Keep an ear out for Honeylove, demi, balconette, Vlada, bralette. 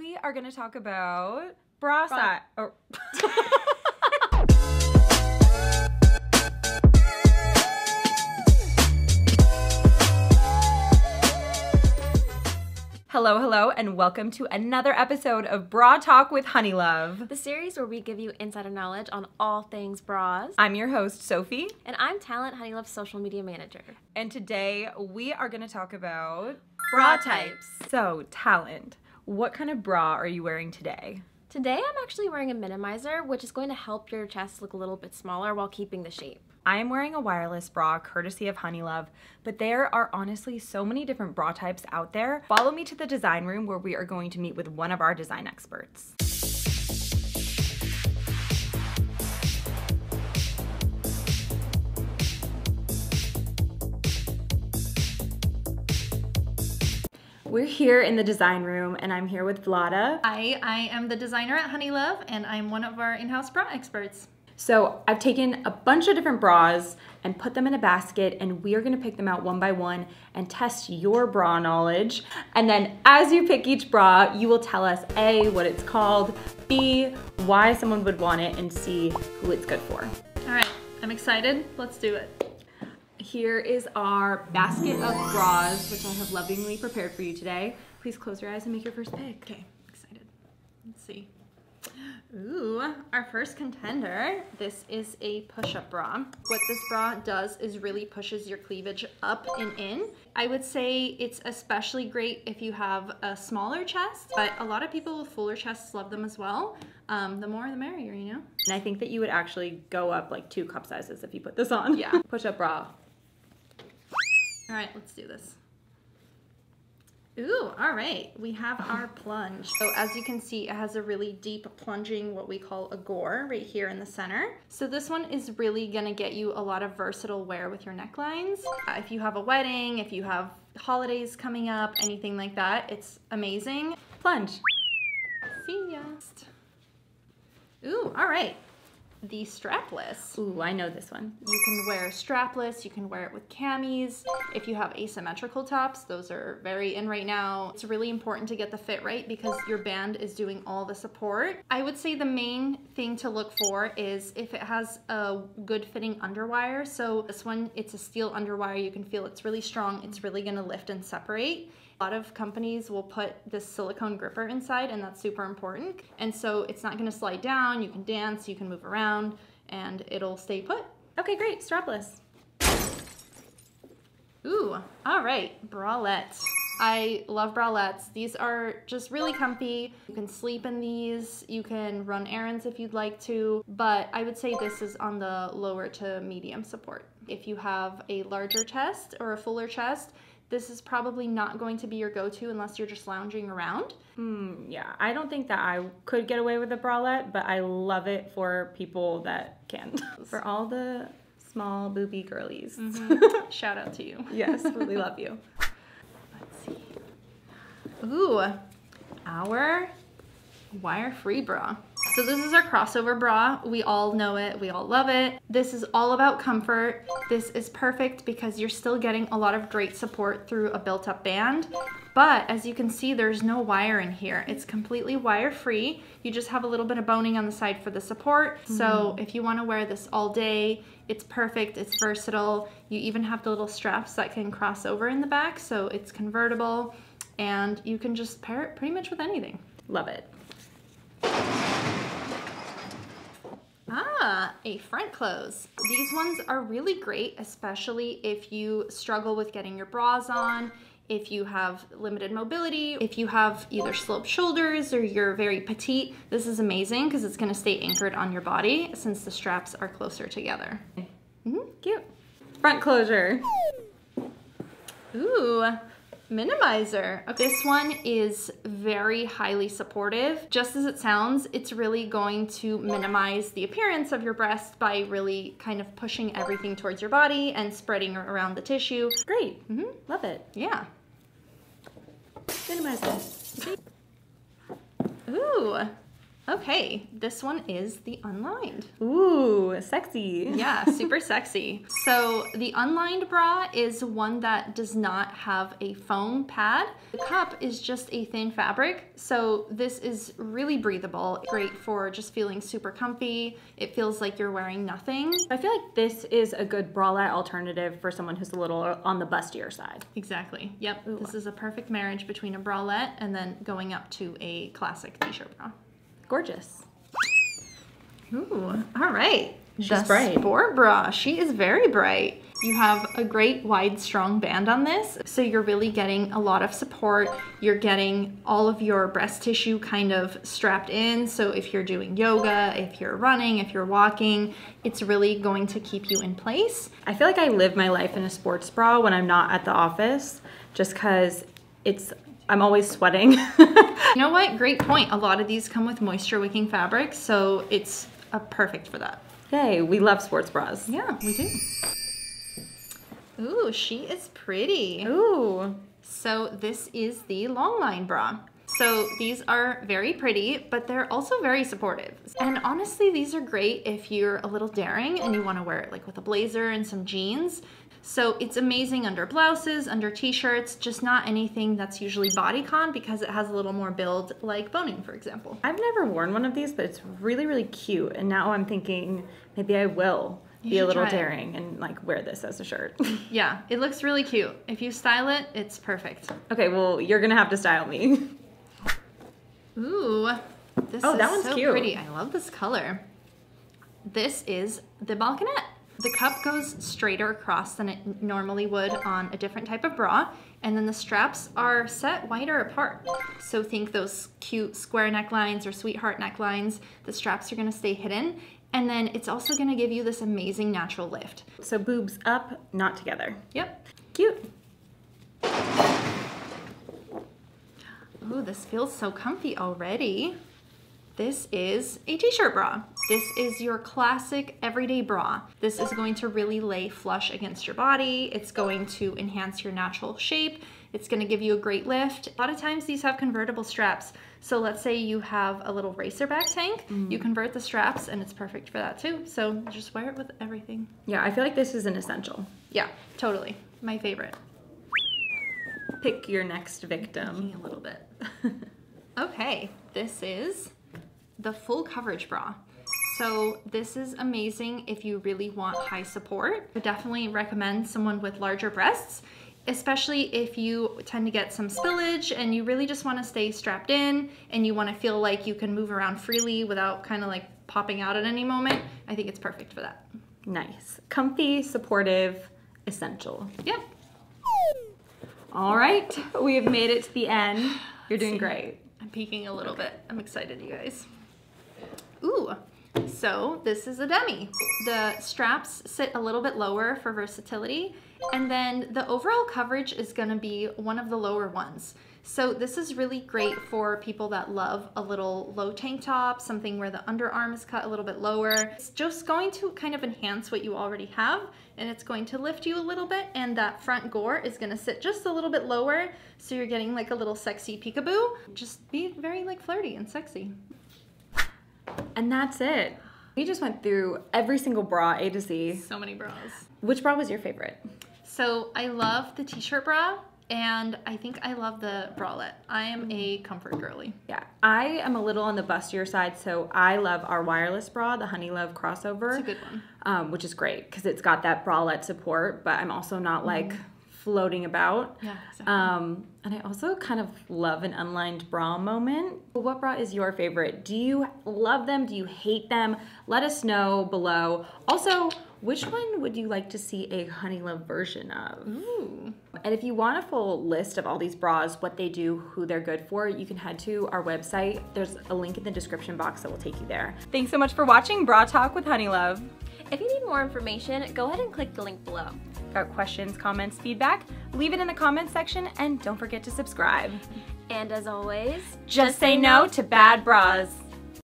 we are going to talk about bra size. Oh. Hello, hello, and welcome to another episode of Bra Talk with Honeylove, the series where we give you insider knowledge on all things bras. I'm your host, Sophie. And I'm Talent, Honeylove's social media manager. And today we are going to talk about bra types. So, Talent, what kind of bra are you wearing today? Today I'm actually wearing a minimizer, which is going to help your chest look a little bit smaller while keeping the shape. I am wearing a wireless bra courtesy of Honeylove, but there are honestly so many different bra types out there. Follow me to the design room where we are going to meet with one of our design experts. We're here in the design room, and I'm here with Vlada. I am the designer at Honeylove, and I'm one of our in-house bra experts. So I've taken a bunch of different bras and put them in a basket, and we are gonna pick them out one by one and test your bra knowledge. And then as you pick each bra, you will tell us A, what it's called, B, why someone would want it, and C, who it's good for. All right, I'm excited, let's do it. Here is our basket of bras, which I have lovingly prepared for you today. Please close your eyes and make your first pick. Okay, excited, let's see. Ooh, our first contender. This is a push-up bra. What this bra does is really pushes your cleavage up and in. I would say it's especially great if you have a smaller chest, but a lot of people with fuller chests love them as well. The more the merrier, you know? And I think that you would actually go up like 2 cup sizes if you put this on. Yeah. Push-up bra. All right, let's do this. Ooh, all right, we have our plunge. So as you can see, it has a really deep plunging, what we call a gore, right here in the center. So this one is really gonna get you a lot of versatile wear with your necklines. If you have a wedding, if you have holidays coming up, anything like that, it's amazing. Plunge. See ya. Ooh, all right. The strapless. Ooh, I know this one. You can wear strapless, you can wear it with camis. If you have asymmetrical tops, those are very in right now. It's really important to get the fit right because your band is doing all the support. I would say the main thing to look for is if it has a good fitting underwire. So this one, it's a steel underwire. You can feel it's really strong. It's really gonna lift and separate. A lot of companies will put this silicone gripper inside, and that's super important. And so it's not gonna slide down, you can dance, you can move around, and it'll stay put. Okay, great, strapless. Ooh, all right, bralettes. I love bralettes. These are just really comfy. You can sleep in these, you can run errands if you'd like to, but I would say this is on the lower to medium support. If you have a larger chest or a fuller chest, this is probably not going to be your go-to unless you're just lounging around. Yeah, I don't think that I could get away with a bralette, but I love it for people that can. For all the small booby girlies. Mm-hmm. Shout out to you. Yes, really love you. Let's see. Ooh, our wire-free bra. So this is our crossover bra. We all know it, we all love it. This is all about comfort. This is perfect because you're still getting a lot of great support through a built-up band. But as you can see, there's no wire in here. It's completely wire-free. You just have a little bit of boning on the side for the support. So if you wanna wear this all day, it's perfect, it's versatile. You even have the little straps that can cross over in the back, so it's convertible, and you can just pair it pretty much with anything. Love it. Ah, a front close. These ones are really great, especially if you struggle with getting your bras on, if you have limited mobility, if you have either sloped shoulders or you're very petite. This is amazing because it's gonna stay anchored on your body since the straps are closer together. Mm-hmm, cute. Front closure. Ooh. Minimizer. Okay. This one is very highly supportive. Just as it sounds, it's really going to minimize the appearance of your breast by really kind of pushing everything towards your body and spreading around the tissue. Great. Mm-hmm. Love it. Yeah. Minimizer. Ooh. Okay, this one is the unlined. Ooh, sexy. Yeah, super sexy. So the unlined bra is one that does not have a foam pad. The cup is just a thin fabric, so this is really breathable. Great for just feeling super comfy. It feels like you're wearing nothing. I feel like this is a good bralette alternative for someone who's a little on the bustier side. Exactly. Yep. Ooh. This is a perfect marriage between a bralette and then going up to a classic t-shirt bra. Gorgeous. Ooh, all right. She's bright. Sport bra. She is very bright. You have a great wide, strong band on this, so you're really getting a lot of support. You're getting all of your breast tissue kind of strapped in, so if you're doing yoga, if you're running, if you're walking, it's really going to keep you in place. I feel like I live my life in a sports bra when I'm not at the office, just because I'm always sweating. You know what? Great point. A lot of these come with moisture wicking fabric, so it's perfect for that. Yay, we love sports bras. Yeah, we do. Ooh, she is pretty. Ooh. So this is the longline bra. So these are very pretty, but they're also very supportive. And honestly, these are great if you're a little daring and you want to wear it like with a blazer and some jeans. So it's amazing under blouses, under t-shirts, just not anything that's usually bodycon because it has a little more build like boning, for example. I've never worn one of these, but it's really, really cute. And now I'm thinking maybe I will be a little daring and like wear this as a shirt. Yeah, it looks really cute. If you style it, it's perfect. Okay, well, you're gonna have to style me. Ooh, this is so pretty. I love this color. This is the balconette. The cup goes straighter across than it normally would on a different type of bra, and then the straps are set wider apart. So think those cute square necklines or sweetheart necklines. The straps are gonna stay hidden, and then it's also gonna give you this amazing natural lift. So boobs up, not together. Yep. Cute. Ooh, this feels so comfy already. This is a t-shirt bra. This is your classic everyday bra. This is going to really lay flush against your body. It's going to enhance your natural shape. It's gonna give you a great lift. A lot of times these have convertible straps. So let's say you have a little racerback tank, you convert the straps and it's perfect for that too. So just wear it with everything. Yeah, I feel like this is an essential. Yeah, totally. My favorite. Pick your next victim. A little bit. Okay, this is the full coverage bra. So this is amazing if you really want high support. I definitely recommend someone with larger breasts, especially if you tend to get some spillage and you really just want to stay strapped in and you want to feel like you can move around freely without kind of like popping out at any moment. I think it's perfect for that. Nice. Comfy, supportive, essential. Yep. All right, we have made it to the end. You're doing great. I'm peeking a little bit. I'm excited, you guys. Ooh, so this is a demi. The straps sit a little bit lower for versatility, and then the overall coverage is gonna be one of the lower ones. So this is really great for people that love a little low tank top, something where the underarm is cut a little bit lower. It's just going to kind of enhance what you already have, and it's going to lift you a little bit, and that front gore is gonna sit just a little bit lower, so you're getting like a little sexy peekaboo. Just be very like flirty and sexy. And that's it. We just went through every single bra, A to Z. So many bras. Which bra was your favorite? So I love the t-shirt bra, and I think I love the bralette. I am a comfort girly. Yeah, I am a little on the bustier side, so I love our wireless bra, the Honeylove crossover. It's a good one. Which is great, because it's got that bralette support, but I'm also not like floating about. Yeah, exactly. And I also kind of love an unlined bra moment. What bra is your favorite? Do you love them? Do you hate them? Let us know below. Also, which one would you like to see a Honeylove version of? Ooh. And if you want a full list of all these bras, what they do, who they're good for, you can head to our website. There's a link in the description box that will take you there. Thanks so much for watching Bra Talk with Honeylove. If you need more information, go ahead and click the link below. Got questions, comments, feedback? Leave it in the comments section and don't forget to subscribe. And as always, just say no to bad bras.